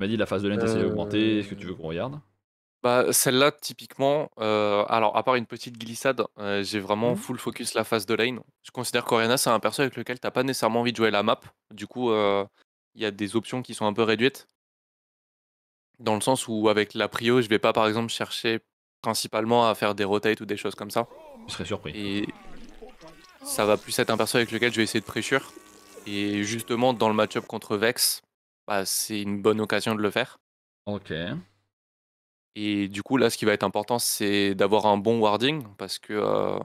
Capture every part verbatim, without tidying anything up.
Tu m'as dit la phase de l'I N T s'est euh... augmentée, est-ce que tu veux qu'on regarde? Bah, celle-là, typiquement, euh, alors à part une petite glissade, euh, j'ai vraiment mmh. full focus la phase de lane. Je considère qu'Orianna, c'est un perso avec lequel tu n'as pas nécessairement envie de jouer la map. Du coup, il euh, y a des options qui sont un peu réduites. Dans le sens où, avec la prio, je vais pas, par exemple, chercher principalement à faire des rotates ou des choses comme ça. Je serais surpris. Et ça va plus être un perso avec lequel je vais essayer de pressure. Et justement, dans le match-up contre Vex, bah, c'est une bonne occasion de le faire. Ok. Et du coup, là, ce qui va être important, c'est d'avoir un bon warding, parce que euh,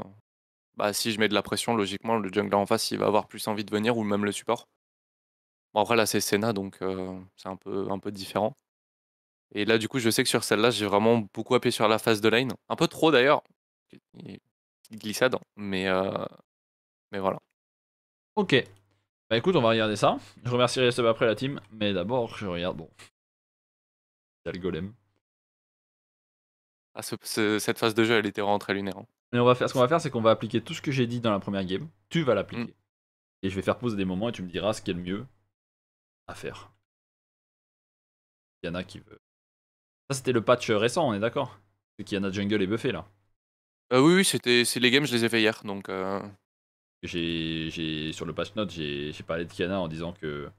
bah, si je mets de la pression, logiquement, le jungler en face, il va avoir plus envie de venir, ou même le support. Bon, après, là, c'est Senna, donc euh, c'est un peu, un peu différent. Et là, du coup, je sais que sur celle-là, j'ai vraiment beaucoup appuyé sur la phase de lane. Un peu trop, d'ailleurs. Glissade, mais, euh, mais voilà. Ok. Bah écoute, on va regarder ça. Je remercierai ce après la team, mais d'abord, je regarde, bon... Il y a le golem. Ah, ce, ce, cette phase de jeu, elle était vraiment très lunaire. Hein. Et on va faire, ce qu'on va faire, c'est qu'on va appliquer tout ce que j'ai dit dans la première game. Tu vas l'appliquer. Mm. Et je vais faire pause des moments et tu me diras ce qui est le mieux à faire. Kiana qui veut. Ça, c'était le patch récent, on est d'accord? C'est Kiana jungle est buffé là. Euh, oui, oui, c'était les games, je les ai fait hier. Donc. Euh... J'ai sur le patch note, j'ai parlé de Kiana en disant que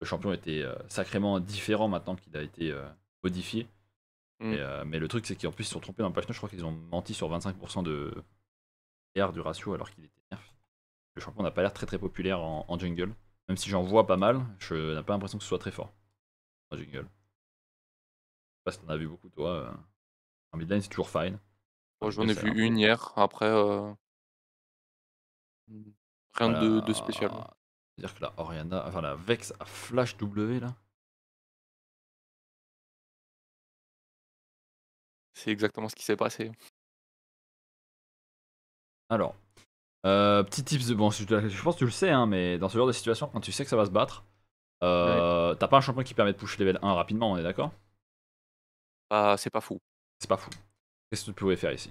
le champion était euh, sacrément différent maintenant qu'il a été euh, modifié. Mm. Et, euh, mais le truc, c'est qu'en plus, ils se sont trompés dans le patch note. Je crois qu'ils ont menti sur vingt-cinq pour cent de R du ratio alors qu'il était nerf. Le champion n'a pas l'air très très populaire en, en jungle. Même si j'en vois pas mal, je n'ai pas l'impression que ce soit très fort en jungle. Je sais pas si t'en as vu beaucoup, toi. En midlane, c'est toujours fine. Bon, j'en ai vu une hier. Après, euh... rien voilà. de, de spécial. C'est-à-dire que la Orianna, enfin la Vex à Flash W là. C'est exactement ce qui s'est passé. Alors, euh, petit tips, bon, je pense que tu le sais, hein, mais dans ce genre de situation, quand tu sais que ça va se battre, euh, ouais. t'as pas un champion qui permet de push level un rapidement, on est d'accord? Bah, c'est pas fou. C'est pas fou. Qu'est-ce que tu pouvais faire ici?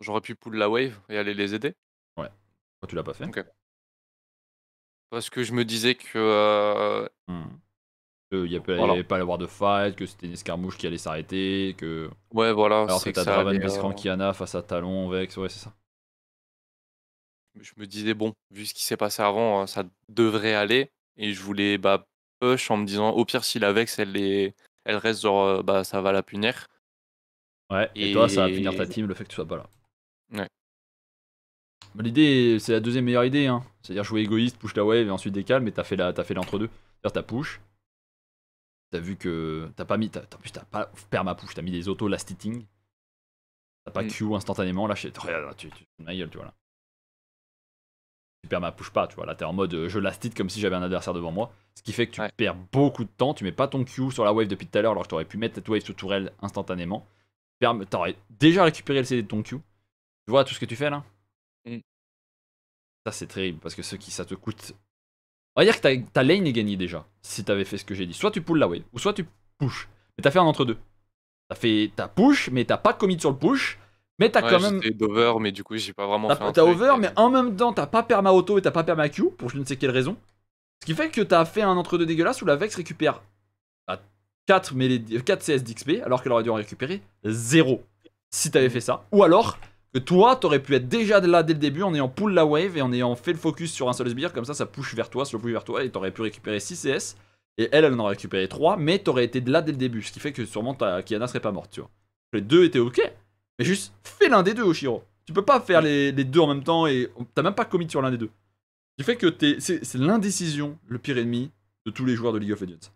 J'aurais pu pull la wave et aller les aider. Ouais. Pourquoi tu l'as pas fait? Ok. Parce que je me disais que... Euh... Hmm. Il n'y allait pas avoir de fight, que c'était une escarmouche qui allait s'arrêter, que... Ouais, voilà. Alors que t'as Draven Bescran Kiana face à Talon, Vex, ouais, c'est ça. Je me disais, bon, vu ce qui s'est passé avant, ça devrait aller. Et je voulais bah, push en me disant, au pire, si la Vex, elle, est... elle reste, genre, bah, ça va la punir. Ouais, et, et toi, ça va punir ta team, le fait que tu sois pas là. Ouais. Bah, l'idée, c'est la deuxième meilleure idée, hein. C'est-à-dire jouer égoïste, push la wave et ensuite décale, mais t'as fait l'entre-deux. C'est-à-dire, t'as push. T'as vu que t'as pas mis, t'as pas perma push, t'as mis des autos last hitting. T'as pas mm. Q instantanément, là, tu tu, tu ma gueule, tu vois là. Tu perma push pas, tu vois là, t'es en mode je last hit comme si j'avais un adversaire devant moi, ce qui fait que tu ouais. perds beaucoup de temps. Tu mets pas ton Q sur la wave depuis tout à l'heure, alors que t'aurais pu mettre cette wave sous tourelle instantanément. T'aurais déjà récupéré le C D de ton Q. Tu vois tout ce que tu fais là. Mm. Ça c'est terrible parce que ce qui ça te coûte. On va dire que ta lane est gagnée déjà, si t'avais fait ce que j'ai dit. Soit tu pull la wave, ou soit tu push. Mais t'as fait un entre-deux. T'as fait ta push, mais t'as pas commit sur le push. Mais t'as ouais, quand même... J'étais over, mais du coup, j'ai pas vraiment fait un T'as over, mais en même temps, t'as pas perma auto et t'as pas perma Q, pour je ne sais quelle raison. Ce qui fait que t'as fait un entre-deux dégueulasse où la Vex récupère quatre, quatre C S d'X P, alors qu'elle aurait dû en récupérer zéro. Si t'avais fait ça. Ou alors... que toi, t'aurais pu être déjà là dès le début en ayant pull la wave et en ayant fait le focus sur un seul sbire, comme ça, ça push vers toi, ça push vers toi, et t'aurais pu récupérer six C S, et elle, elle en aurait récupéré trois, mais t'aurais été là dès le début, ce qui fait que sûrement ta Kiana serait pas morte, tu vois. Les deux étaient ok, mais juste fais l'un des deux, Oshiro. Tu peux pas faire les, les deux en même temps, et t'as même pas commis sur l'un des deux. Ce qui fait que es, c'est l'indécision, le pire ennemi de tous les joueurs de League of Legends.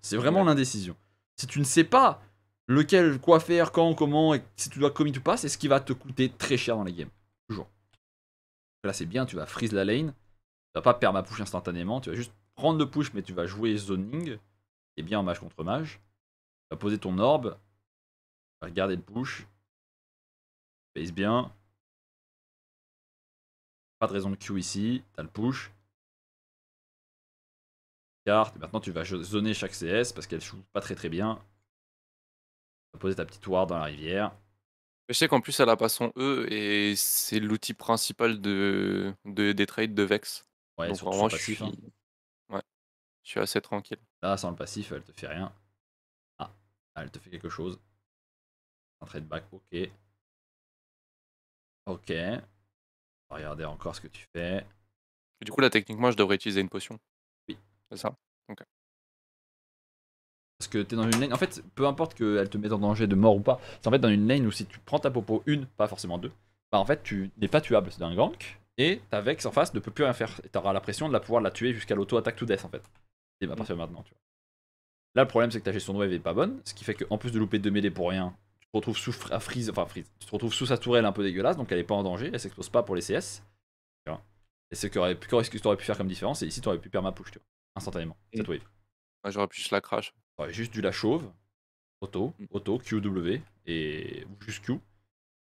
C'est vraiment l'indécision. Si tu ne sais pas... lequel, quoi faire, quand, comment, et si tu dois commit ou pas, c'est ce qui va te coûter très cher dans les games. Toujours. Là, c'est bien, tu vas freeze la lane, tu vas pas perdre ma push instantanément, tu vas juste prendre le push, mais tu vas jouer zoning, et bien en mage contre mage. Tu vas poser ton orb, tu vas regarder le push, tu payes bien. Pas de raison de Q ici, tu as le push. Carte, et maintenant tu vas zoner chaque C S parce qu'elle joue pas très très bien. Poser ta petite ward dans la rivière. Je sais qu'en plus elle a pas son E et c'est l'outil principal de, de, des trades de Vex. Ouais, donc vraiment je suis, ouais, je suis assez tranquille. Ça, sans le passif, elle te fait rien. Ah, elle te fait quelque chose. Un trade back, ok. Ok. On va regarder encore ce que tu fais. Du coup, là, techniquement, je devrais utiliser une potion. Oui. C'est ça. Ok. Parce que t'es dans une lane, en fait, peu importe qu'elle te mette en danger de mort ou pas, c'est en fait dans une lane où si tu prends ta popo une, pas forcément deux, bah en fait tu n'es pas tuable, c'est un gank, et ta Vex en face ne peut plus rien faire, et t'auras la pression de la pouvoir la tuer jusqu'à l'auto-attaque to death en fait. C'est à partir de maintenant, tu vois. Là le problème c'est que ta gestion de wave est pas bonne, ce qui fait qu'en plus de louper deux mêlées pour rien, tu te retrouves sous à freeze, enfin freeze, tu te retrouves sous sa tourelle un peu dégueulasse, donc elle est pas en danger, elle s'expose pas pour les C S. Tu vois. Et ce que t'aurais pu faire comme différence, c'est ici t'aurais pu perdre ma push, tu vois, instantanément, cette wave. Ouais, j'aurais pu juste la crash. J'aurais juste dû la chauve, auto, auto, Q W, et ou juste Q,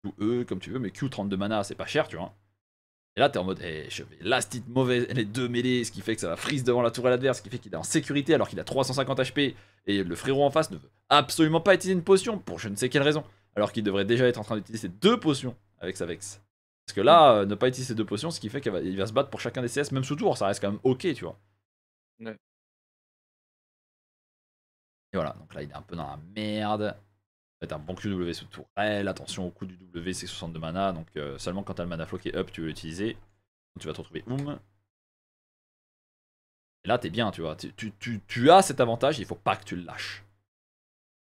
Q E comme tu veux, mais Q trente-deux mana, c'est pas cher, tu vois. Et là, t'es en mode, hey, je vais last-hit mauvaise, les deux mêlées, ce qui fait que ça va freeze devant la tourelle adverse, ce qui fait qu'il est en sécurité alors qu'il a trois cent cinquante H P, et le frérot en face ne veut absolument pas utiliser une potion, pour je ne sais quelle raison, alors qu'il devrait déjà être en train d'utiliser deux potions avec sa Vex. Parce que là, euh, ne pas utiliser deux potions, ce qui fait qu'il va, il va se battre pour chacun des C S, même sous tour, ça reste quand même ok, tu vois. Ouais. Et voilà, donc là il est un peu dans la merde. Ça va être un bon Q W sous tourelle, attention au coup du W, c'est soixante-deux mana, donc euh, seulement quand t'as le mana flow qui est up, tu veux l'utiliser. Tu vas te retrouver oum. Et là t'es bien, tu vois, tu, tu, tu, tu as cet avantage, il faut pas que tu le lâches.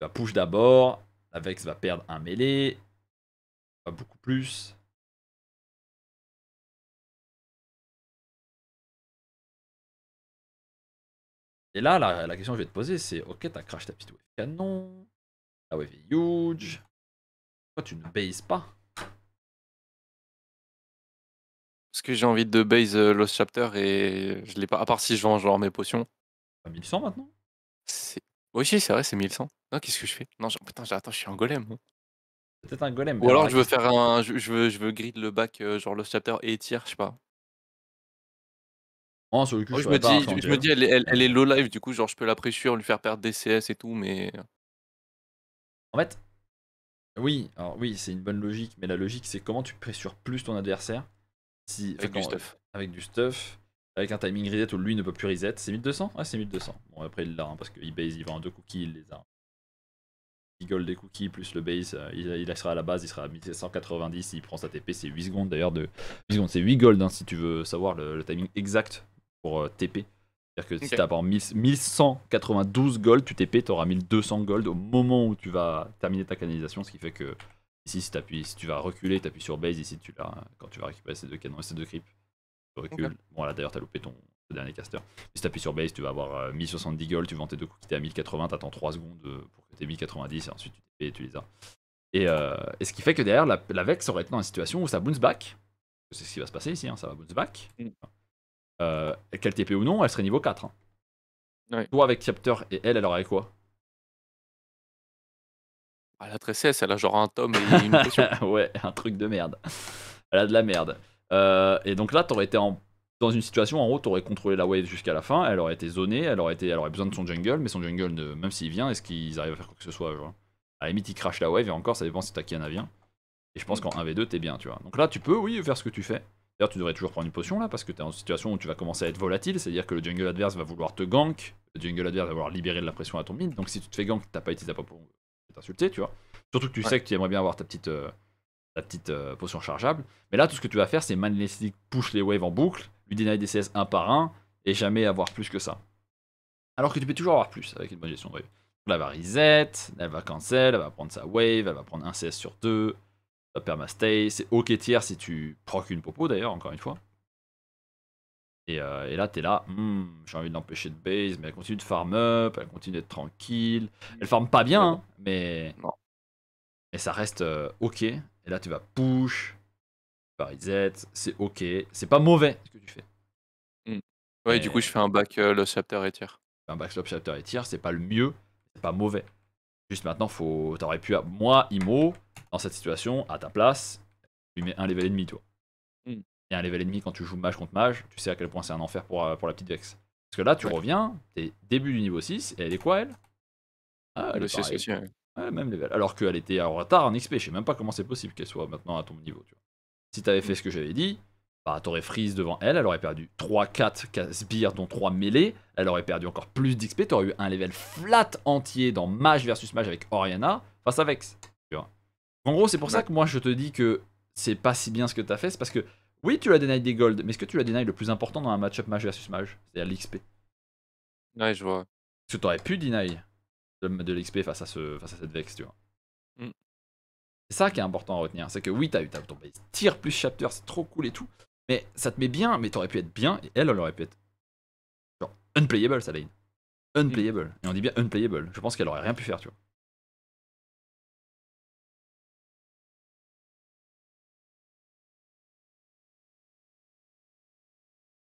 Tu vas push d'abord, la Vex va perdre un mêlé, pas beaucoup plus. Et là, la, la question que je vais te poser, c'est ok, t'as crash ta petite wave canon, la wave est huge, pourquoi tu ne bases pas? Parce que j'ai envie de base Lost Chapter et je l'ai pas, à part si je vends genre mes potions. T'as mille cent maintenant? Oui, c'est vrai, c'est mille cent. Non, qu'est-ce que je fais? Non, je... putain, attends, je suis un golem. Hein. Peut-être un golem. Ou alors, alors je veux faire un. Je, je, veux, je veux grid le back, euh, genre Lost Chapter et tir, je sais pas. Oh, sur le cul, oh, je, je me dis, je, je me dis elle, elle, elle est low life, du coup, genre je peux la pressure, lui faire perdre des C S et tout, mais. En fait, oui, alors oui, c'est une bonne logique, mais la logique c'est comment tu pressures plus ton adversaire si, avec, du stuff. Euh, avec du stuff, avec un timing reset où lui ne peut plus reset. C'est mille deux cents? Ouais, c'est mille deux cents. Bon, après il l'a, hein, parce qu'il base, il vend deux cookies, il les a. Il gold des cookies plus le base, euh, il, il sera à la base, il sera à mille sept cent quatre-vingt-dix, il prend sa T P, c'est huit secondes d'ailleurs, de huit secondes, c'est huit gold hein, si tu veux savoir le, le timing exact. Pour euh, T P. C'est-à-dire que okay. Si tu as par mille cent quatre-vingt-douze gold, tu T P, tu auras mille deux cents gold au moment où tu vas terminer ta canalisation, ce qui fait que ici, si, t'appuies, si tu vas reculer, tu appuies sur base, ici, tu l'as, quand tu vas récupérer ces deux canons et ces deux creeps, tu recules. Okay. Bon, là d'ailleurs, tu as loupé ton dernier caster. Si tu appuies sur base, tu vas avoir euh, mille soixante-dix gold, tu vends tes deux coups qui t'es à mille quatre-vingts, tu attends trois secondes pour que tu aies mille quatre-vingt-dix, et ensuite tu T P et tu les as. Et, euh, et ce qui fait que derrière, la, la Vex aurait été dans une situation où ça bounce back. C'est ce qui va se passer ici, hein, ça va bounce back. Mm. Euh, qu'elle T P ou non, elle serait niveau quatre. Hein. Ouais. Toi avec Chapter et elle, elle aurait quoi? Elle a treize C S, elle a genre un tome et une potion. Ouais, un truc de merde. Elle a de la merde. Euh, et donc là, t'aurais été en... dans une situation en gros, t'aurais contrôlé la wave jusqu'à la fin, elle aurait été zonée, elle aurait, été... elle aurait besoin de son jungle, mais son jungle, ne... même s'il vient, est-ce qu'ils arrivent à faire quoi que ce soit genre. À la limite, il crash la wave et encore, ça dépend si ta Kiana vient. Et je pense qu'en un v deux, t'es bien, tu vois. Donc là, tu peux, oui, faire ce que tu fais. D'ailleurs, tu devrais toujours prendre une potion là parce que tu es en situation où tu vas commencer à être volatile, c'est-à-dire que le jungle adverse va vouloir te gank, le jungle adverse va vouloir libérer de la pression à ton mid, donc si tu te fais gank, t'as pas utilisé ta potion, tu es insulté, tu vois. Surtout que tu ouais. sais que tu aimerais bien avoir ta petite, euh, ta petite euh, potion chargeable, mais là tout ce que tu vas faire c'est manélistique, push les waves en boucle, lui deny des C S un par un et jamais avoir plus que ça. Alors que tu peux toujours avoir plus avec une bonne gestion de wave. Là, elle va reset, elle va cancel, elle va prendre sa wave, elle va prendre un C S sur deux. Permastay, c'est ok tier si tu proc une popo d'ailleurs, encore une fois. Et, euh, et là, t'es là, hmm, j'ai envie de l'empêcher de base, mais elle continue de farm up, elle continue d'être tranquille. Elle farm pas bien, hein, mais non. Et ça reste euh, ok. Et là, tu vas push, tu vas reset, c'est ok. C'est pas mauvais ce que tu fais. Mm. Ouais, et du coup, je fais un back euh, Lost Chapter et tier. Un back Lost Chapter et tier, c'est pas le mieux, c'est pas mauvais. Juste maintenant, faut... t'aurais pu, moi, Imo, dans cette situation, à ta place, tu lui mets un level et demi, toi. Mm. Et un level et demi quand tu joues mage contre mage, tu sais à quel point c'est un enfer pour, pour la petite Vex. Parce que là, tu ouais. reviens, t'es début du niveau six, et elle est quoi, elle? Ah, elle le est aussi, ouais. Ouais, même level. Alors qu'elle était en retard en X P, je sais même pas comment c'est possible qu'elle soit maintenant à ton niveau, tu vois. Si t'avais mm. fait ce que j'avais dit, Bah, t'aurais freeze devant elle, elle aurait perdu trois quatre casse-bières, dont trois mêlées, elle aurait perdu encore plus d'X P, t'aurais eu un level flat entier dans match versus match avec Orianna face à Vex. Tu vois. En gros, c'est pour ça que moi je te dis que c'est pas si bien ce que t'as fait, c'est parce que oui, tu l'as denied des golds, mais est-ce que tu l'as denied le plus important dans un match-up match versus match, c'est-à-dire l'X P? Ouais, je vois. Parce que t'aurais pu deny de, de l'X P face, ce, face à cette Vex, tu vois. Mm. C'est ça qui est important à retenir, c'est que oui, t'as eu ton base tir plus chapter, c'est trop cool et tout. Mais ça te met bien, mais t'aurais pu être bien, et elle, elle aurait pu être genre unplayable, sa lane. Unplayable. Et on dit bien unplayable. Je pense qu'elle aurait rien pu faire, tu vois.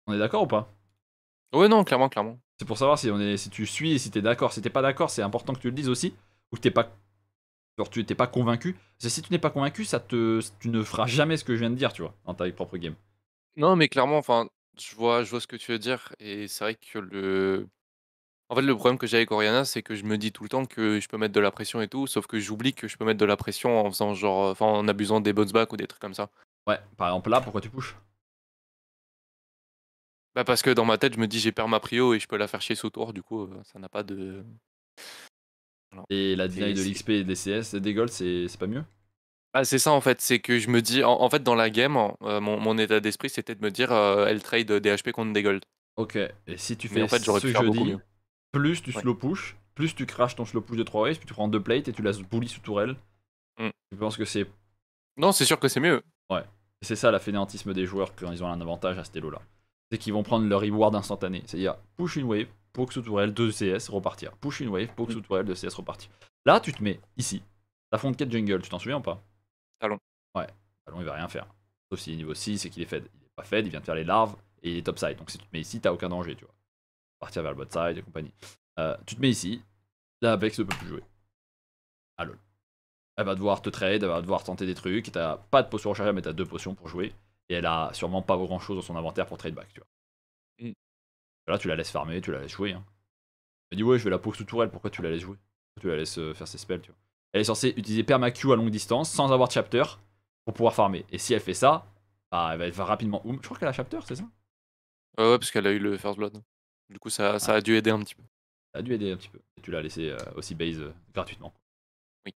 On est d'accord ou pas? Ouais, non, clairement, clairement. C'est pour savoir si, on est, si tu suis et si t'es d'accord. Si t'es pas d'accord, c'est important que tu le dises aussi, ou que t'es pas, genre, tu t'es pas convaincu. Parce que si tu n'es pas convaincu, ça te, tu ne feras jamais ce que je viens de dire, tu vois, dans ta propre game. Non, mais clairement, enfin, je vois, je vois ce que tu veux dire, et c'est vrai que le, en fait, le problème que j'ai avec Orianna, c'est que je me dis tout le temps que je peux mettre de la pression et tout, sauf que j'oublie que je peux mettre de la pression en faisant genre, enfin, en abusant des bounce back ou des trucs comme ça. Ouais, par exemple là, pourquoi tu pushes? Bah parce que dans ma tête, je me dis j'ai perdu ma prio et je peux la faire chier sous tour, du coup, ça n'a pas de. Alors, et la deny de l'X P et des C S, des golds, c'est pas mieux? Ah, c'est ça en fait, c'est que je me dis, en, en fait dans la game, euh, mon, mon état d'esprit c'était de me dire euh, elle trade des H P contre des golds. Ok, et si tu fais en fait, ce pu que je dis, mieux. Plus tu ouais. slow push, plus tu crashes ton slow push de trois waves, puis tu prends deux plates et tu la bully sous tourelle, mm. tu penses que c'est... Non, c'est sûr que c'est mieux. Ouais, c'est ça la fainéantisme des joueurs quand ils ont un avantage à ce elo là. C'est qu'ils vont prendre leur reward instantané, c'est-à-dire push une wave, poke sous tourelle, deux C S, repartir. Push une wave, poke mm. sous tourelle, deux C S, repartir. Là tu te mets ici, la front quatre jungle, tu t'en souviens ou pas? Talon. Ouais, Talon il va rien faire. Sauf s'il est niveau six et qu'il est fed. Il est pas fed, il vient de faire les larves et il est top side. Donc si tu te mets ici, t'as aucun danger, tu vois. Partir vers le bot side et compagnie. Euh, tu te mets ici, la Vex ne peut plus jouer. Ah lol. Elle va devoir te trade, elle va devoir tenter des trucs. T'as pas de potion rechargeable, mais t'as deux potions pour jouer. Et elle a sûrement pas grand chose dans son inventaire pour trade back, tu vois. Mm. Là, tu la laisses farmer, tu la laisses jouer. Hein. Elle dit, ouais, je vais la poke sous tourelle, pourquoi tu la laisses jouer? Pourquoi tu la laisses faire ses spells, tu vois. Elle est censée utiliser perma-Q à longue distance sans avoir de chapter pour pouvoir farmer. Et si elle fait ça, bah, elle va rapidement oum. Je crois qu'elle a chapter, c'est ça? euh, Ouais, parce qu'elle a eu le first blood. Du coup, ça, ça ah. a dû aider un petit peu. Ça a dû aider un petit peu. Et tu l'as laissé euh, aussi base euh, gratuitement. Oui.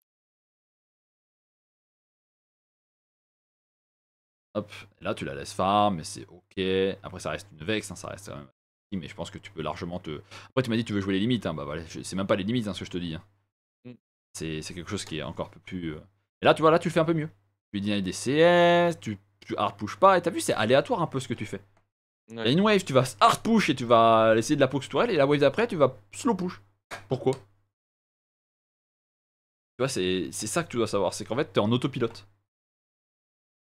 Hop, et là tu la laisses farm, mais c'est ok. Après, ça reste une Vex, hein, ça reste quand même. Mais je pense que tu peux largement te. Après, tu m'as dit que tu veux jouer les limites. Hein. Bah voilà, c'est même pas les limites hein, ce que je te dis. Hein. C'est quelque chose qui est encore plus... Et là, tu vois, là, tu le fais un peu mieux. Tu denies des C S, tu, tu hard push pas, et t'as vu, c'est aléatoire un peu ce que tu fais. Ouais. Et une wave, tu vas hard push et tu vas essayer de la poke tourelle, et la wave d'après, tu vas slow push. Pourquoi? Tu vois, c'est ça que tu dois savoir, c'est qu'en fait, t'es en autopilote.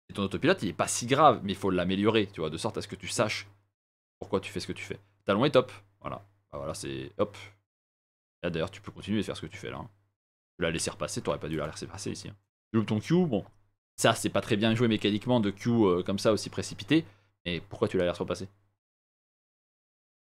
Et ton autopilote, il est pas si grave, mais il faut l'améliorer, tu vois, de sorte à ce que tu saches pourquoi tu fais ce que tu fais. Talon est top, voilà. Bah voilà, c'est hop. Là, d'ailleurs, tu peux continuer de faire ce que tu fais, là. Hein. La laisser passer, t'aurais pas dû la laisser passer ici. Tu loupes ton Q, bon, ça c'est pas très bien joué mécaniquement de Q euh, comme ça aussi précipité, mais pourquoi tu la laisses repasser?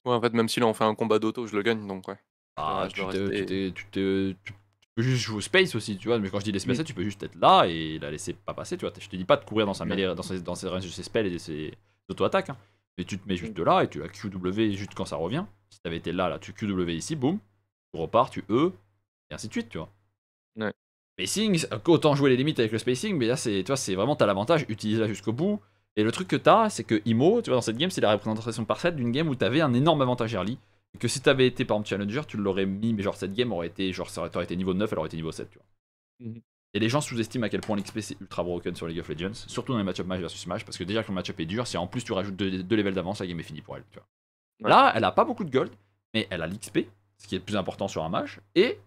Ouais, en fait, même si là on fait un combat d'auto, je le gagne donc ouais. Ah, tu, tu, tu, tu peux juste jouer au space aussi, tu vois, mais quand je dis laisser passer, tu peux juste être là et la laisser pas passer, tu vois. Je te dis pas de courir dans sa mêlée, dans ses, dans ses, dans ses spells et ses auto-attaques, hein. Mais tu te mets juste de là et tu la Q W juste quand ça revient. Si t'avais été là, là, tu Q W ici, boum, tu repars, tu E, et ainsi de suite, tu vois. Ouais. Spacing, autant jouer les limites avec le spacing, mais là c'est vraiment t'as l'avantage, utilise-la jusqu'au bout. Et le truc que t'as, c'est que I M O, tu vois, dans cette game, c'est la représentation parfaite d'une game où t'avais un énorme avantage early. Et que si t'avais été par exemple challenger, tu l'aurais mis, mais genre cette game aurait été, genre ça aurait été niveau neuf, elle aurait été niveau sept, tu vois. Mm-hmm. Et les gens sous-estiment à quel point l'X P c'est ultra broken sur League of Legends, surtout dans les match-up match versus match, parce que déjà que le match-up est dur, si en plus tu rajoutes deux, deux levels d'avance, la game est finie pour elle, tu vois. Ouais. Là, elle a pas beaucoup de gold, mais elle a l'X P, ce qui est le plus important sur un match, et.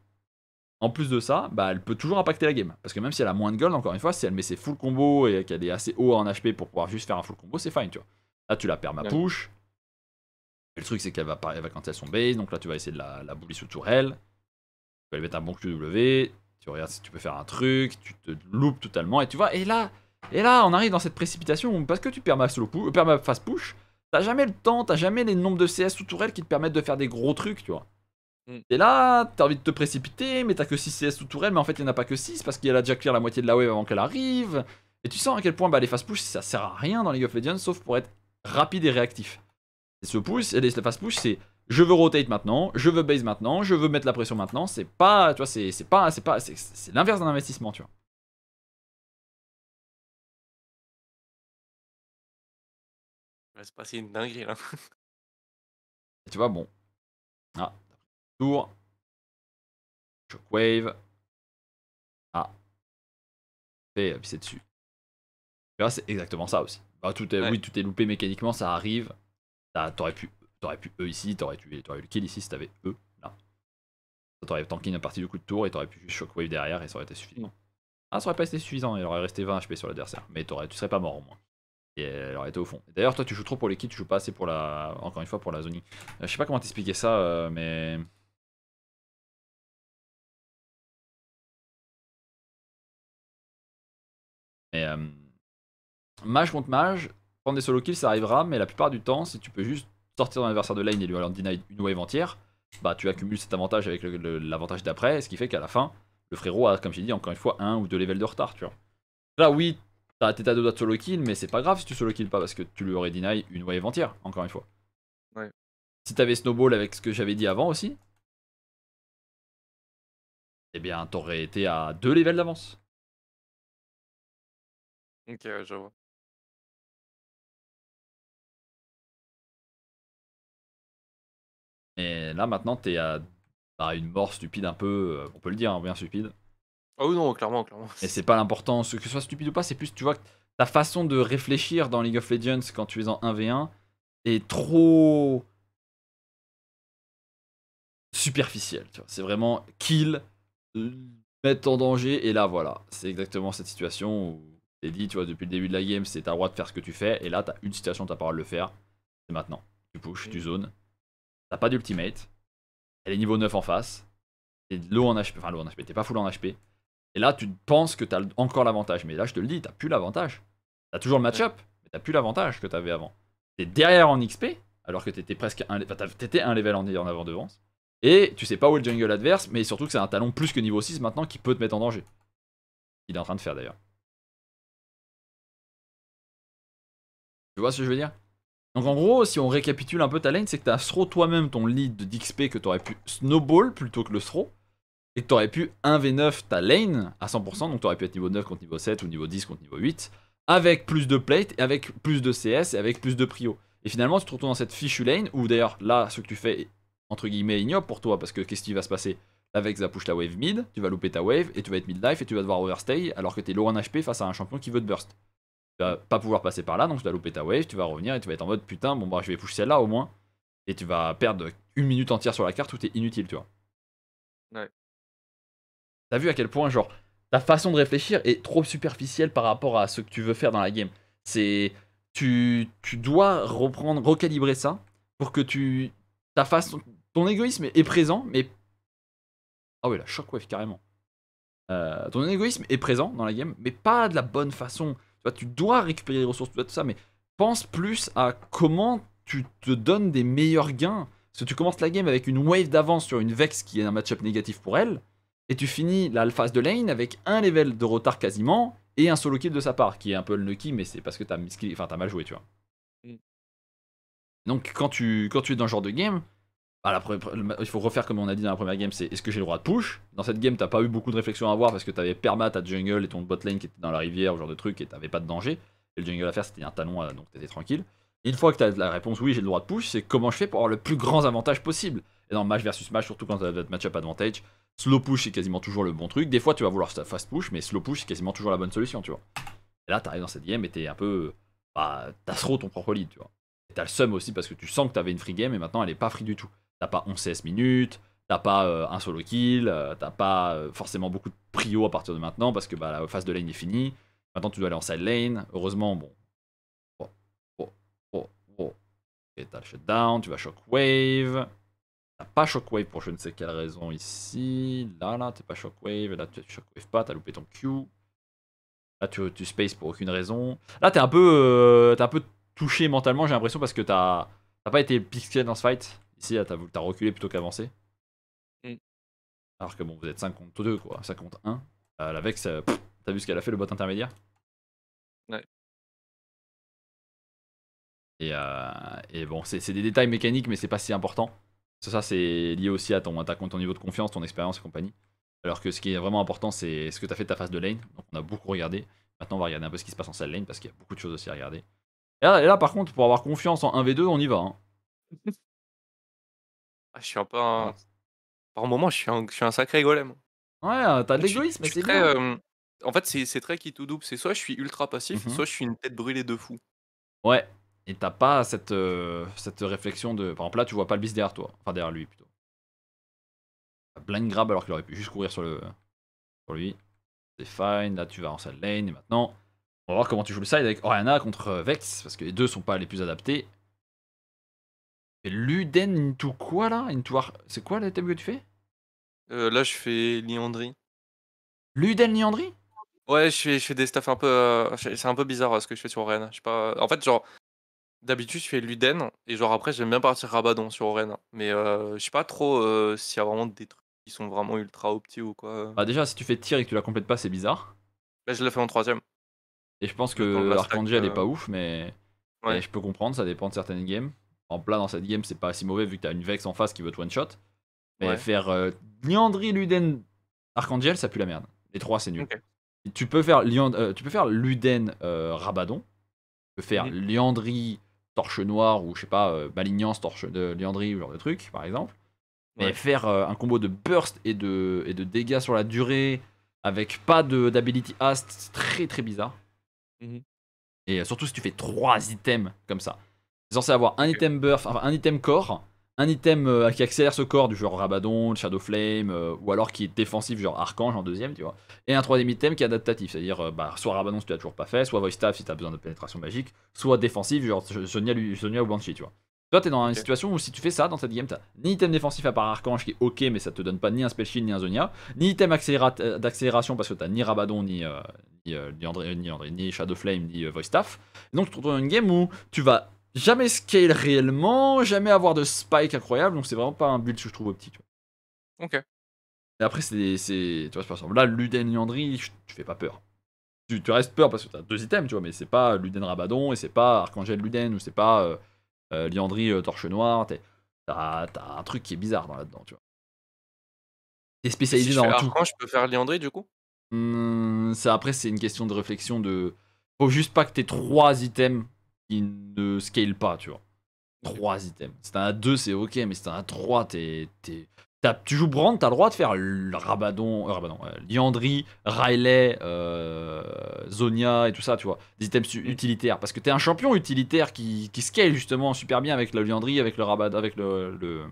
En plus de ça, bah, elle peut toujours impacter la game. Parce que même si elle a moins de gold, encore une fois, si elle met ses full combos et qu'elle est assez haut en H P pour pouvoir juste faire un full combo, c'est fine, tu vois. Là, tu la perds ma push. Et le truc, c'est qu'elle va, va cancel son base. Donc là, tu vas essayer de la, la bully sous tourelle. Tu vas lui mettre un bon Q W. Tu regardes si tu peux faire un truc. Tu te loupes totalement. Et tu vois, et là, et là, on arrive dans cette précipitation où parce que tu perds ma, solo push, euh, perds ma fast push, t'as jamais le temps, t'as jamais les nombres de C S sous tourelle qui te permettent de faire des gros trucs, tu vois. Et là, t'as envie de te précipiter, mais t'as que six C S sous tourelle, mais en fait il n'y en a pas que six parce qu'elle a déjà clear la moitié de la wave avant qu'elle arrive. Et tu sens à quel point bah, les fast push ça sert à rien dans League of Legends sauf pour être rapide et réactif. Et ce push, et les fast push c'est je veux rotate maintenant, je veux base maintenant, je veux mettre la pression maintenant. C'est pas, tu vois, c'est pas, c'est pas, c'est l'inverse d'un investissement, tu vois. Il va se passer une dinguerie là. Et tu vois, bon. Ah, tour. Shockwave. Ah. Et puis c'est dessus. Tu vois, c'est exactement ça aussi. Bah, tout est, ouais. Oui, tout est loupé mécaniquement, ça arrive. T'aurais pu, t'aurais pu E ici, t'aurais eu le kill ici si t'avais E là. T'aurais tanké une partie du coup de tour et t'aurais pu juste shockwave derrière et ça aurait été suffisant. Ah, ça aurait pas été suffisant, il aurait resté vingt H P sur l'adversaire. Mais tu serais pas mort au moins. Et elle aurait été au fond. D'ailleurs, toi, tu joues trop pour les kills, tu joues pas assez pour la. Encore une fois, pour la zoning. Je sais pas comment t'expliquer ça, euh, mais. Mais. Euh... Mage contre mage, prendre des solo kills, ça arrivera, mais la plupart du temps, si tu peux juste sortir dans l'adversaire de lane et lui aller en deny une wave entière, bah tu accumules cet avantage avec l'avantage d'après, ce qui fait qu'à la fin, le frérot a, comme j'ai dit, encore une fois, un ou deux levels de retard, tu vois. Là, oui. T'es à deux doigts de solo kill, mais c'est pas grave si tu solo kill pas parce que tu lui aurais deny une wave entière, encore une fois. Ouais. Si t'avais snowball avec ce que j'avais dit avant aussi, eh bien t'aurais été à deux levels d'avance. Ok, ouais, je vois. Et là maintenant t'es à bah, une mort stupide un peu, on peut le dire, hein, bien stupide. Ah oh non, clairement, clairement. Et c'est pas l'important, que ce soit stupide ou pas, c'est plus, tu vois, ta façon de réfléchir dans League of Legends quand tu es en un v un est trop superficielle. C'est vraiment kill, mettre en danger, et là, voilà. C'est exactement cette situation où t'es dit, tu vois, depuis le début de la game, c'est t'as le droit de faire ce que tu fais, et là, t'as une situation, t'as pas le droit de le faire, c'est maintenant. Tu push, mmh. tu zones, t'as pas d'ultimate, elle est niveau neuf en face, t'es low en H P, enfin low en H P, t'es pas full en H P. Et là, tu penses que t'as encore l'avantage. Mais là, je te le dis, t'as plus l'avantage. T'as toujours le match-up, mais t'as plus l'avantage que t'avais avant. T'es derrière en X P, alors que t'étais presque un, t'étais un level en avant devance. Et tu sais pas où est le jungle adverse, mais surtout que c'est un talon plus que niveau six maintenant qui peut te mettre en danger. Il est en train de faire d'ailleurs. Tu vois ce que je veux dire? Donc en gros, si on récapitule un peu ta lane, c'est que t'as throw toi-même ton lead d'X P que t'aurais pu snowball plutôt que le throw. Et que t'aurais pu un v neuf ta lane à cent pour cent, donc t'aurais pu être niveau neuf contre niveau sept ou niveau dix contre niveau huit, avec plus de plate, et avec plus de C S et avec plus de prio. Et finalement, tu te retrouves dans cette fichue lane où d'ailleurs, là, ce que tu fais est entre guillemets ignoble pour toi parce que qu'est-ce qui va se passer? La Vex va push la wave mid, tu vas louper ta wave et tu vas être mid-life et tu vas devoir overstay alors que t'es low en H P face à un champion qui veut te burst. Tu vas pas pouvoir passer par là, donc tu vas louper ta wave, tu vas revenir et tu vas être en mode putain, bon bah je vais push celle-là au moins. Et tu vas perdre une minute entière sur la carte où t'es inutile, tu vois. Ouais. T'as vu à quel point, genre, ta façon de réfléchir est trop superficielle par rapport à ce que tu veux faire dans la game. C'est... Tu, tu dois reprendre, recalibrer ça pour que tu... Ta façon... Ton égoïsme est présent, mais... Ah oui, la shockwave, carrément. Euh, ton égoïsme est présent dans la game, mais pas de la bonne façon. Tu vois, tu dois récupérer les ressources, tu dois tout ça, mais pense plus à comment tu te donnes des meilleurs gains. Parce que tu commences la game avec une wave d'avance sur une Vex qui est un match-up négatif pour elle, et tu finis la phase de lane avec un level de retard quasiment et un solo kill de sa part, qui est un peu le lucky, mais c'est parce que t'as enfin, mal joué, tu vois. Mm. Donc quand tu, quand tu es dans ce genre de game, bah, la première, il faut refaire comme on a dit dans la première game, c'est est-ce que j'ai le droit de push? Dans cette game, t'as pas eu beaucoup de réflexion à avoir parce que t'avais perma, ta jungle et ton bot lane qui était dans la rivière, genre de truc, et t'avais pas de danger. Et le jungle à faire, c'était un talon, donc t'étais tranquille. Et une fois que t'as la réponse oui, j'ai le droit de push, c'est comment je fais pour avoir le plus grand avantage possible. Et dans match versus match, surtout quand t'as le match-up advantage, slow push c'est quasiment toujours le bon truc. Des fois tu vas vouloir fast push, mais slow push c'est quasiment toujours la bonne solution, tu vois. Et là t'arrives dans cette game et t'es un peu... Bah, t'as trop ton propre lead, tu vois. Et t'as le seum aussi parce que tu sens que t'avais une free game et maintenant elle est pas free du tout. T'as pas onze C S minutes, t'as pas euh, un solo kill, euh, t'as pas euh, forcément beaucoup de prio à partir de maintenant parce que bah, la phase de lane est finie. Maintenant tu dois aller en side lane. Heureusement, bon... Oh, oh, oh, oh. Et t'as le shutdown, tu vas shockwave... T'as pas shockwave pour je ne sais quelle raison ici. Là, là, t'es pas shockwave. Là, tu shockwave pas, t'as loupé ton Q. Là, tu, tu space pour aucune raison. Là, t'es un peu euh, t'es un peu touché mentalement, j'ai l'impression, parce que t'as pas été pixel dans ce fight. Ici, là, t'as reculé plutôt qu'avancé. Mm. Alors que bon, vous êtes cinq contre deux, quoi. cinq contre un. Euh, la Vex, euh, t'as vu ce qu'elle a fait, le bot intermédiaire? Ouais. Et, euh, et bon, c'est des détails mécaniques, mais c'est pas si important. Ça, c'est lié aussi à ton, à ton niveau de confiance, ton expérience et compagnie. Alors que ce qui est vraiment important, c'est ce que tu as fait de ta phase de lane. Donc on a beaucoup regardé. Maintenant, on va regarder un peu ce qui se passe en side lane parce qu'il y a beaucoup de choses aussi à regarder. Et là, et là par contre, pour avoir confiance en un v deux, on y va. Hein. Ah, je suis un peu un... Ouais. Par moment, je suis un, je suis un sacré golem. Ouais, t'as de l'égoïsme, c'est bien. Euh, en fait, c'est très qui tout double. C'est soit je suis ultra passif, mm-hmm. soit je suis une tête brûlée de fou. Ouais. Et t'as pas cette, euh, cette réflexion de... Par exemple là, tu vois pas le bis derrière toi. Enfin, derrière lui, plutôt. Blind grab alors qu'il aurait pu juste courir sur, le... sur lui. C'est fine. Là, tu vas en side lane. Et maintenant, on va voir comment tu joues le side avec Orianna contre Vex. Parce que les deux sont pas les plus adaptés. Et Luden into quoi, là into... C'est quoi le thème que tu fais euh, Là, je fais Liandry. Luden Liandry Ouais, je fais, je fais des staffs un peu... Euh... C'est un peu bizarre ce que je fais sur Orianna. Je sais pas... En fait, genre... D'habitude, je fais Luden, et genre après, j'aime bien partir Rabadon sur Orianna. Mais euh, je sais pas trop euh, s'il y a vraiment des trucs qui sont vraiment ultra opti ou quoi. Bah, déjà, si tu fais tir et que tu la complètes pas, c'est bizarre. Là, je l'ai fait en troisième. Et je pense que l'archange, elle est pas ouf, mais... Ouais. mais je peux comprendre, ça dépend de certaines games. En plein, dans cette game, c'est pas si mauvais vu que t'as une Vex en face qui veut te one-shot. Mais ouais. faire euh, Liandry, Luden, Archangel, ça pue la merde. Les trois, c'est nul. Okay. Tu, peux faire Liand... euh, tu peux faire Luden, euh, Rabadon. Tu peux faire mmh. Liandry. Torche noire ou je sais pas, euh, Malignance, torche de Liandry ou genre de truc par exemple. Mais ouais. faire euh, un combo de burst et de, et de dégâts sur la durée avec pas d'ability haste, c'est très très bizarre. Mm-hmm. Et euh, surtout si tu fais trois items comme ça. C'est censé avoir un item burst, enfin un item corps, un item euh, qui accélère ce corps du genre Rabadon, Shadow Flame, euh, ou alors qui est défensif, genre Archange en deuxième, tu vois. Et un troisième item qui est adaptatif, c'est-à-dire euh, bah, soit Rabadon si tu l'as toujours pas fait, soit Voice Staff si tu as besoin de pénétration magique, soit défensif, genre Sonia ou Banshee, tu vois. Toi, t'es dans une situation où si tu fais ça dans cette game, t'as ni item défensif à part Archange qui est ok, mais ça te donne pas ni un Spell Shield ni un Sonia, ni item d'accélération parce que t'as ni Rabadon, ni, euh, ni, euh, ni, André, ni, André, ni Shadow Flame, ni euh, Voice Staff. Et donc, tu te retrouves dans une game où tu vas. Jamais scale réellement, jamais avoir de spike incroyable, donc c'est vraiment pas un build que je trouve optique. Tu vois. Ok. Et après, c'est. Tu vois, par exemple, là, Luden Liandry, tu fais pas peur. Tu, tu restes peur parce que t'as deux items, tu vois, mais c'est pas Luden Rabadon et c'est pas Archangel Luden ou c'est pas euh, euh, Liandry euh, Torche Noire. T'as un truc qui est bizarre là-dedans, tu vois. T'es spécialisé si dans je fais tout. Archange, je peux faire Liandry du coup mmh, ça, après, c'est une question de réflexion de. Faut juste pas que t'aies trois items. Qui ne scale pas, tu vois. trois items. Si t'en as deux, c'est ok, mais si t'en as trois, t'es. Tu joues Brand, t'as le droit de faire le Rabadon, euh, Rabadon euh, Liandry, Riley, euh, Zonia et tout ça, tu vois. Des items utilitaires. Parce que t'es un champion utilitaire qui, qui scale justement super bien avec le Liandry, avec le Rabadon, avec le, le,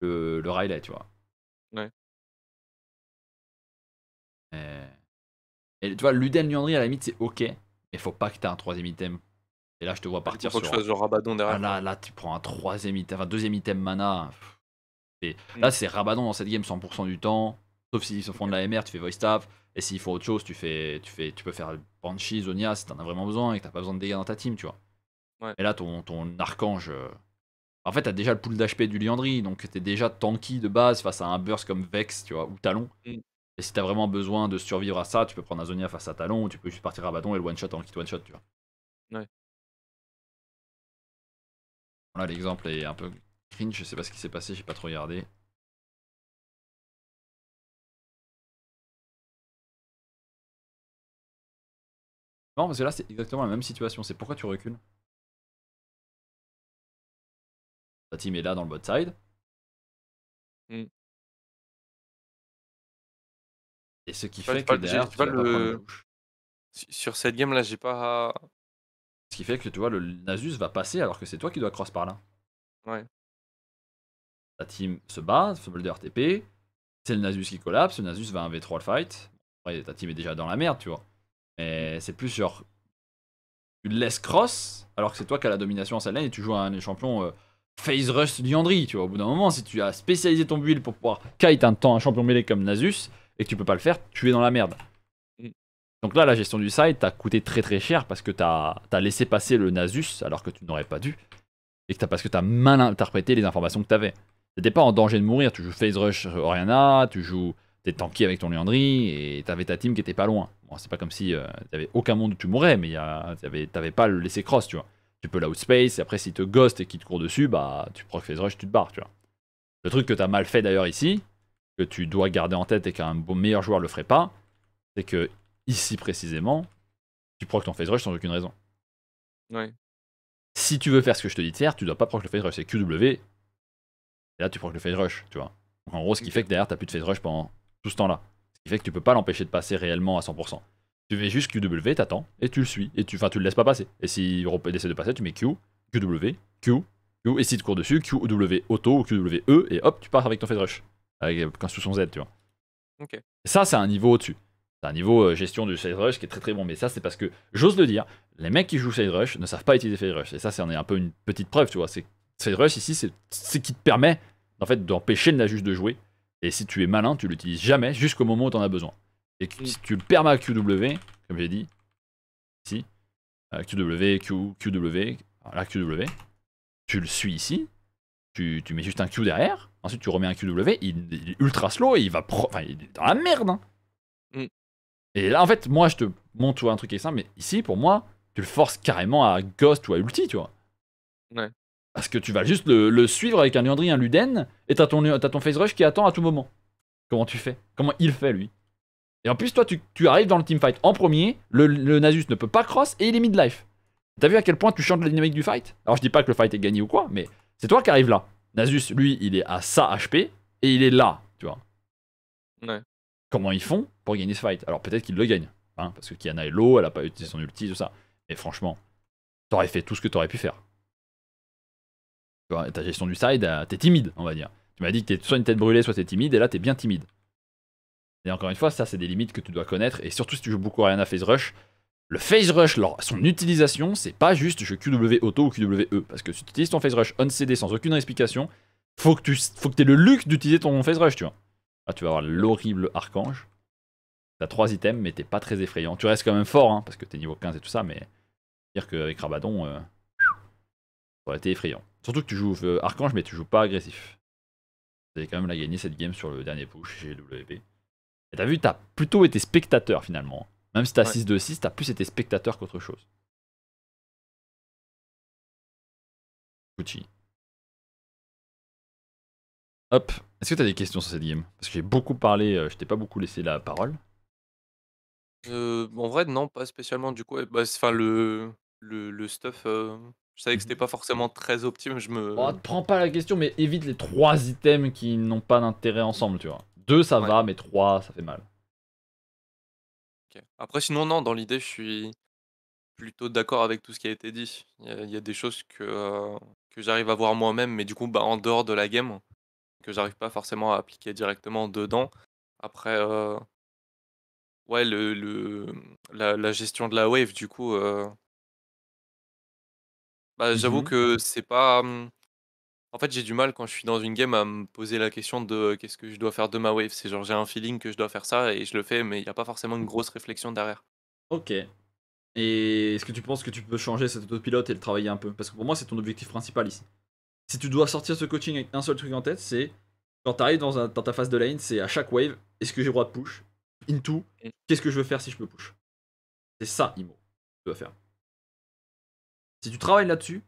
le, le Riley, tu vois. Ouais. Et, et tu vois, Luden Liandry à la limite, c'est ok, mais faut pas que t'aies un troisième item. Et là, je te vois partir sur. Que je le Rabadon derrière. Ah, là, là, tu prends un troisième item, un deuxième item mana. Et là, c'est Rabadon dans cette game cent pour cent du temps. Sauf s'ils se font de la M R, tu fais Voice Tap. Et s'il faut autre chose, tu fais, tu fais, tu peux faire Banshee, Zonia si t'en as vraiment besoin et que t'as pas besoin de dégâts dans ta team, tu vois. Ouais. Et là, ton, ton Archange. En fait, t'as déjà le pool d'H P du Liandry, donc t'es déjà tanky de base face à un burst comme Vex, tu vois, ou Talon. Mm. Et si t'as vraiment besoin de survivre à ça, tu peux prendre un Zonia face à Talon ou tu peux juste partir Rabadon et le one shot en kit one shot, tu vois. Ouais. Là, l'exemple est un peu cringe, je sais pas ce qui s'est passé, j'ai pas trop regardé. Non, parce que là, c'est exactement la même situation, c'est pourquoi tu recules. Ta team est là dans le bot side. Mm. Et ce qui fait que derrière, tu vas pas prendre la bouche. Sur cette game-là, j'ai pas... Ce qui fait que tu vois, le Nasus va passer alors que c'est toi qui dois cross par là. Ouais. Ta team se bat, Fumbleder T P, c'est le Nasus qui collapse, le Nasus va un v trois le fight. Après, ta team est déjà dans la merde, tu vois. Mais c'est plus genre. Tu le laisses cross alors que c'est toi qui as la domination en side lane et tu joues à un champion euh, Phase Rush Liandry, tu vois. Au bout d'un moment, si tu as spécialisé ton build pour pouvoir kite un temps un champion mêlé comme Nasus et que tu peux pas le faire, tu es dans la merde. Donc là, la gestion du side t'a coûté très très cher parce que t'as as laissé passer le Nasus alors que tu n'aurais pas dû. Et que as, parce que t'as mal interprété les informations que t'avais. T'étais pas en danger de mourir, tu joues Phase Rush Orianna, tu joues. T'es tanky avec ton Liandry et t'avais ta team qui était pas loin. Bon, c'est pas comme si euh, t'avais aucun monde où tu mourrais, mais t'avais pas le laisser cross, tu vois. Tu peux l'outspace, et après, s'il te ghost et qu'il te court dessus, bah, tu proc face rush, tu te barres, tu vois. Le truc que t'as mal fait d'ailleurs ici, que tu dois garder en tête et qu'un meilleur joueur le ferait pas, c'est que ici précisément, tu proc ton face rush sans aucune raison. Ouais. Si tu veux faire ce que je te dis de faire, tu dois pas proc le face rush, c'est Q W, et là tu proc le face rush, tu vois. Donc en gros, ce qui okay. fait que derrière, t'as plus de face rush pendant tout ce temps-là. Ce qui fait que tu peux pas l'empêcher de passer réellement à cent pour cent. Tu fais juste Q W, t'attends, et tu le suis, et tu, enfin, tu le laisses pas passer. Et s'il essaie de passer, tu mets Q, Q W, Q, Q, et si tu cours dessus, Q W auto, Q W E, et hop, tu pars avec ton face rush. Avec un sous son Z, tu vois. Okay. Ça, c'est un niveau au-dessus. C'est un niveau euh, gestion du side rush qui est très très bon. Mais ça, c'est parce que, j'ose le dire, les mecs qui jouent side rush ne savent pas utiliser side rush. Et ça, c'est un peu une petite preuve, tu vois. Side rush, ici, c'est ce qui te permet en fait, d'empêcher le Nasus de jouer. Et si tu es malin, tu l'utilises jamais jusqu'au moment où tu en as besoin. Et que, si tu le permets à Q W, comme j'ai dit, ici, euh, Q W, Q, QW, là, Q W, tu le suis ici. Tu, tu mets juste un Q derrière, ensuite tu remets un Q W, il, il est ultra slow et il va pro... Enfin, il est dans la merde hein. mm. Et là, en fait, moi, je te montre tu vois, un truc qui est simple, mais ici, pour moi, tu le forces carrément à Ghost ou à Ulti, tu vois. Ouais. Parce que tu vas juste le, le suivre avec un Liandry, un Luden, et t'as ton, t'as ton Face Rush qui attend à tout moment. Comment tu fais? Comment il fait, lui? Et en plus, toi, tu, tu arrives dans le teamfight en premier, le, le Nasus ne peut pas cross et il est mid-life. T'as vu à quel point tu changes la dynamique du fight? Alors, je dis pas que le fight est gagné ou quoi, mais... C'est toi qui arrives là. Nasus, lui, il est à sa H P et il est là, tu vois. Ouais. Comment ils font pour gagner ce fight? Alors peut-être qu'ils le gagnent, hein, parce que Kiana est low, elle a pas utilisé son ulti, tout ça. Mais franchement, t'aurais fait tout ce que t'aurais pu faire. Tu vois, ta gestion du side, t'es timide, on va dire. Tu m'as dit que t'es soit une tête brûlée, soit t'es timide, et là t'es bien timide. Et encore une fois, ça c'est des limites que tu dois connaître, et surtout si tu joues beaucoup Orianna Phase Rush. Le phase rush, alors, son utilisation, c'est pas juste je Q W auto ou Q W E. Parce que si tu utilises ton phase rush on C D sans aucune explication, faut que tu faut que aies le luxe d'utiliser ton phase rush, tu vois. Là, tu vas avoir l'horrible archange. T'as trois items, mais t'es pas très effrayant. Tu restes quand même fort, hein, parce que t'es niveau quinze et tout ça, mais dire qu'avec Rabadon, euh, ça aurait été effrayant. Surtout que tu joues euh, archange, mais tu joues pas agressif. Vous avez quand même la gagné cette game sur le dernier push chez W P. Et t'as vu, t'as plutôt été spectateur finalement. Même si t'as six deux six, t'as plus été spectateur qu'autre chose. Gucci. Hop. Est-ce que t'as des questions sur cette game? Parce que j'ai beaucoup parlé, euh, je t'ai pas beaucoup laissé la parole. Euh, en vrai, non, pas spécialement. Du coup, enfin, le, le, le stuff, euh, je savais que c'était pas forcément très optimum. Je me... Oh, prends pas la question, mais évite les trois items qui n'ont pas d'intérêt ensemble, tu vois. Deux, ça ouais. va, mais trois, ça fait mal. Après, sinon, non, dans l'idée, je suis plutôt d'accord avec tout ce qui a été dit. Il y a, il y a des choses que, euh, que j'arrive à voir moi-même, mais du coup, bah, en dehors de la game, que j'arrive pas forcément à appliquer directement dedans. Après, euh, ouais, le, le, la, la gestion de la wave, du coup, euh, bah, j'avoue [S2] Mm-hmm. [S1] Que c'est pas... Hum, en fait, j'ai du mal quand je suis dans une game à me poser la question de euh, qu'est-ce que je dois faire de ma wave. C'est genre j'ai un feeling que je dois faire ça et je le fais, mais il n'y a pas forcément une grosse réflexion derrière. Ok. Et est-ce que tu penses que tu peux changer cet autopilote et le travailler un peu? Parce que pour moi, c'est ton objectif principal ici. Si tu dois sortir ce coaching avec un seul truc en tête, c'est quand tu arrives dans, un, dans ta phase de lane, c'est à chaque wave, est-ce que j'ai le droit de push? Into, qu'est-ce que je veux faire si je peux push? C'est ça, Imo, que tu dois faire. Si tu travailles là-dessus,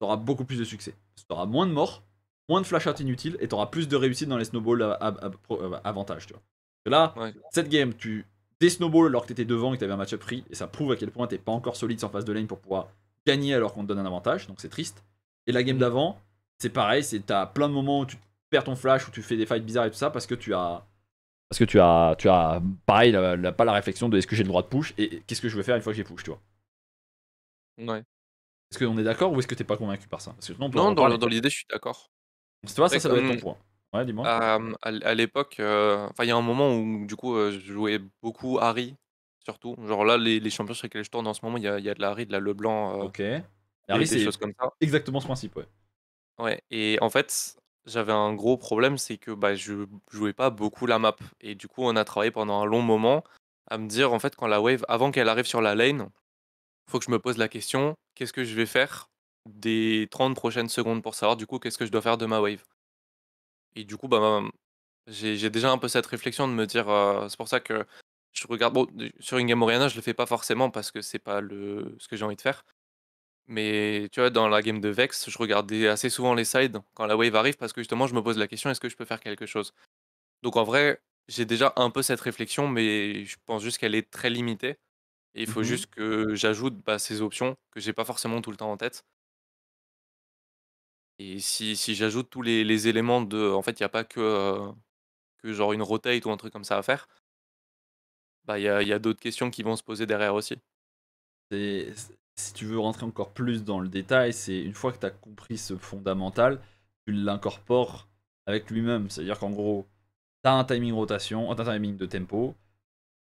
tu auras beaucoup plus de succès. Tu auras moins de morts, moins de flash out inutiles et tu auras plus de réussite dans les snowballs à, à, à, à, avantage. Tu vois. Là, ouais. cette game, tu des snowballs alors que tu étais devant et que tu avais un match-up pris et ça prouve à quel point tu n'es pas encore solide sur phase de lane pour pouvoir gagner alors qu'on te donne un avantage, donc c'est triste. Et la game d'avant, c'est pareil, tu as plein de moments où tu perds ton flash, où tu fais des fights bizarres et tout ça parce que tu as, parce que tu as, tu as pareil, la, la, pas la réflexion de est-ce que j'ai le droit de push et, et qu'est-ce que je veux faire une fois que j'ai push, tu vois. Ouais. Est-ce qu'on est d'accord ou est-ce que t'es pas convaincu par ça? Parce que sinon, non, dans, dans l'idée, je suis d'accord. Tu vois, ça, ça doit être ton point. Ouais, dis-moi. Euh, à, à l'époque, euh, il y a un moment où, du coup, euh, je jouais beaucoup Harry, surtout. Genre là, les, les champions sur lesquels je tourne en ce moment, il y a, y a de la Harry, de la Leblanc. Euh, ok. Harry, c'est exactement ce principe, ouais. Ouais, et en fait, j'avais un gros problème, c'est que bah, je jouais pas beaucoup la map. Et du coup, on a travaillé pendant un long moment à me dire, en fait, quand la wave, avant qu'elle arrive sur la lane, faut que je me pose la question, qu'est-ce que je vais faire des trente prochaines secondes pour savoir du coup qu'est-ce que je dois faire de ma wave. Et du coup, bah, j'ai déjà un peu cette réflexion de me dire, euh, c'est pour ça que je regarde. Bon, sur une game Orianna, je le fais pas forcément parce que c'est pas le ce que j'ai envie de faire. Mais tu vois, dans la game de Vex, je regardais assez souvent les sides quand la wave arrive parce que justement, je me pose la question, est-ce que je peux faire quelque chose? Donc en vrai, j'ai déjà un peu cette réflexion, mais je pense juste qu'elle est très limitée. Et il faut Mhm. juste que j'ajoute bah, ces options que j'ai pas forcément tout le temps en tête. Et si, si j'ajoute tous les, les éléments de. En fait, il n'y a pas que, euh, que genre une rotate ou un truc comme ça à faire. Bah, il y a, il y a d'autres questions qui vont se poser derrière aussi. C'est- c'est- Si tu veux rentrer encore plus dans le détail, c'est une fois que tu as compris ce fondamental, tu l'incorpores avec lui-même. C'est-à-dire qu'en gros, tu as un timing rotation, un timing de tempo.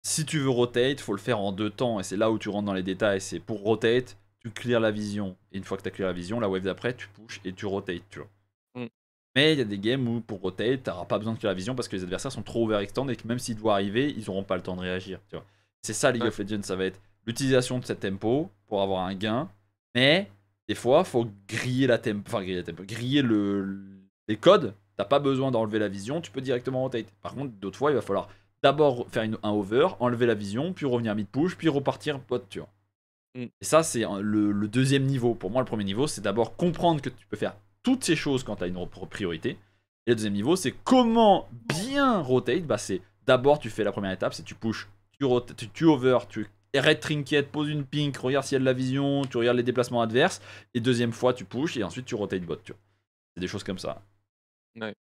Si tu veux rotate, faut le faire en deux temps. Et c'est là où tu rentres dans les détails. C'est pour rotate, tu clears la vision. Et une fois que tu as clear la vision, la wave d'après, tu push et tu rotate, tu vois. Mm. Mais il y a des games où pour rotate, t'auras pas besoin de clear la vision parce que les adversaires sont trop overextendés et que même s'ils doivent arriver, ils n'auront pas le temps de réagir, tu vois. C'est ça League Ouais. of Legends, ça va être l'utilisation de cette tempo pour avoir un gain. Mais des fois, faut griller la tempo, enfin griller la tempo, griller le, les codes. T'as pas besoin d'enlever la vision, tu peux directement rotate. Par contre, d'autres fois, il va falloir d'abord faire une, un over, enlever la vision, puis revenir mid-push, puis repartir pote, tu vois. Mm. Et ça, c'est un- le, le deuxième niveau. Pour moi, le premier niveau, c'est d'abord comprendre que tu peux faire toutes ces choses quand tu as une repro- priorité. Et le deuxième niveau, c'est comment bien rotate. Bah, c'est d'abord, tu fais la première étape, c'est tu push, tu, rota- tu, tu over, tu red trinket, pose une pink, regarde s'il y a de la vision, tu regardes les déplacements adverses. Et deuxième fois, tu push et ensuite tu rotate bot. Tu vois. C'est des choses comme ça. Ouais.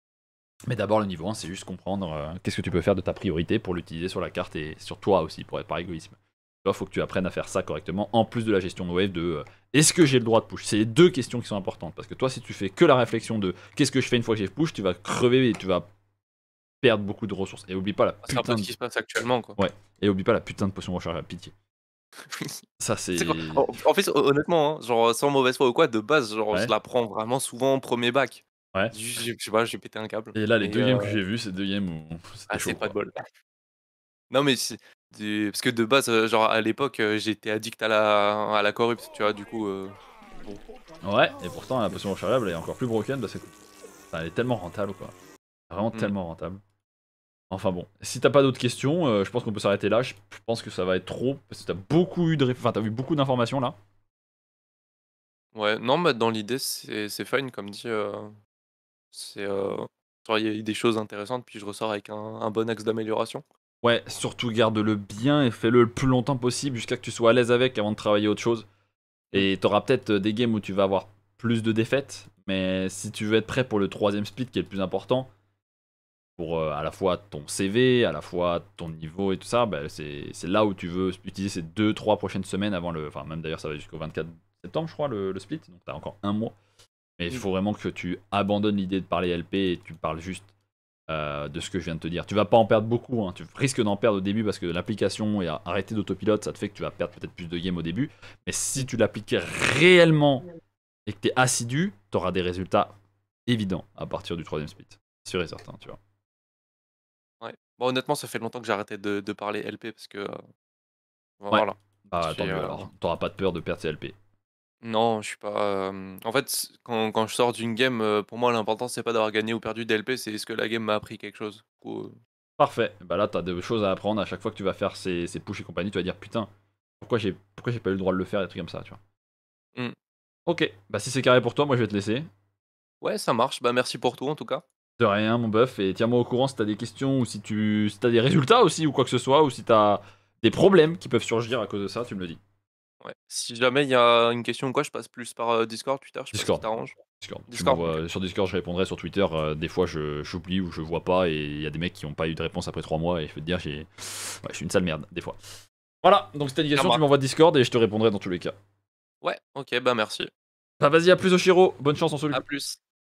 Mais d'abord, le niveau un, c'est juste comprendre euh, qu'est-ce que tu peux faire de ta priorité pour l'utiliser sur la carte et sur toi aussi, pour être par égoïsme. Tu vois, faut que tu apprennes à faire ça correctement, en plus de la gestion de wave de euh, est-ce que j'ai le droit de push? C'est les deux questions qui sont importantes, parce que toi, si tu fais que la réflexion de qu'est-ce que je fais une fois que j'ai push, tu vas crever et tu vas perdre beaucoup de ressources. Et oublie pas la C'est un peu putain ce de, qui se passe actuellement, quoi. ouais, et oublie pas la putain de potion recharge à pitié. Ça, c'est. C'est quoi? En en fait, hon- honnêtement, hein, genre sans mauvaise foi ou quoi, de base, genre je Ouais, la prends vraiment souvent en premier bac. ouais. Je je- je sais pas, j'ai pété un câble. Et là, les Mais deux games que euh, j'ai vus, c'est deux games où c'était assez chaud, pas de quoi. bol. Non mais c'est- du- parce que de base, euh, genre à l'époque, euh, j'étais addict à la à la corrupte, tu vois. Du coup, euh, bon, Ouais, et pourtant, la potion rechargeable, elle est encore plus broken parce que putain, elle est tellement rentable, quoi. Vraiment hmm. tellement rentable. Enfin bon, si t'as pas d'autres questions, euh, je pense qu'on peut s'arrêter là. Je je pense que ça va être trop parce que t'as beaucoup eu de, ré- enfin t'as vu beaucoup d'informations là. ouais. Non mais dans l'idée, c'est c'est fun comme dit. euh, c'est euh, genre il y a eu des choses intéressantes, puis je ressors avec un, un bon axe d'amélioration. Ouais, surtout garde-le bien et fais-le le plus longtemps possible jusqu'à que tu sois à l'aise avec avant de travailler autre chose. Hmm. Et t'auras peut-être euh, des games où tu vas avoir plus de défaites, mais si tu veux être prêt pour le troisième split qui est le plus important pour euh, à la fois ton C V, à la fois ton niveau et tout ça, bah, c'est c'est là où tu veux utiliser ces deux trois prochaines semaines avant le, enfin même d'ailleurs ça va jusqu'au vingt-quatre septembre je crois le, le split, donc t'as encore un mois. Mais il Hmm. faut vraiment que tu abandonnes l'idée de parler L P et tu parles juste euh, de ce que je viens de te dire. Tu vas pas en perdre beaucoup, hein. Tu risques d'en perdre au début parce que l'application et à- arrêter d'autopilote, ça te fait que tu vas perdre peut-être plus de games au début. Mais si tu l'appliques réellement et que tu es assidu, tu auras des résultats évidents à partir du troisième split. Sûr et certain, tu vois. Ouais. Bon, honnêtement, ça fait longtemps que j'ai arrêté de, de parler L P parce que euh, Ouais, voilà. Je bah tant suis, mieux euh, alors. T'auras pas de peur de perdre tes L P. non, je suis pas. euh, En fait, c- quand, quand je sors d'une game, euh, pour moi, l'important c'est pas d'avoir gagné ou perdu d'L P, c'est est-ce que la game m'a appris quelque chose. Du coup, euh, Parfait. Bah là, t'as des choses à apprendre. À chaque fois que tu vas faire ces, ces push et compagnie, tu vas dire putain, pourquoi j'ai pourquoi j'ai pas eu le droit de le faire, des trucs comme ça, tu vois. hmm. Ok, bah si c'est carré pour toi, moi je vais te laisser. Ouais, ça marche. Bah, merci pour tout en tout cas. De rien, mon bœuf, et tiens-moi au courant si t'as des questions ou si tu si t'as des résultats aussi ou quoi que ce soit, ou si t'as des problèmes qui peuvent surgir à cause de ça, tu me le dis. Ouais. Si jamais il y a une question ou quoi, je passe plus par euh, Discord, Twitter, je sais pas ce qui Discord. t'arrange. Discord. Tu Discord, ok. m'envoies sur Discord, je répondrai sur Twitter. Euh, des fois, je j'oublie ou je vois pas, et il y a des mecs qui ont pas eu de réponse après trois mois, et je peux te dire, j'ai. Ouais, je suis une sale merde, des fois. Voilà, donc si t'as des Ça questions, tu marche. m'envoies Discord et je te répondrai dans tous les cas. Ouais, ok, bah merci. Bah vas-y, à plus, Oshiro. Bonne chance en solo. À plus.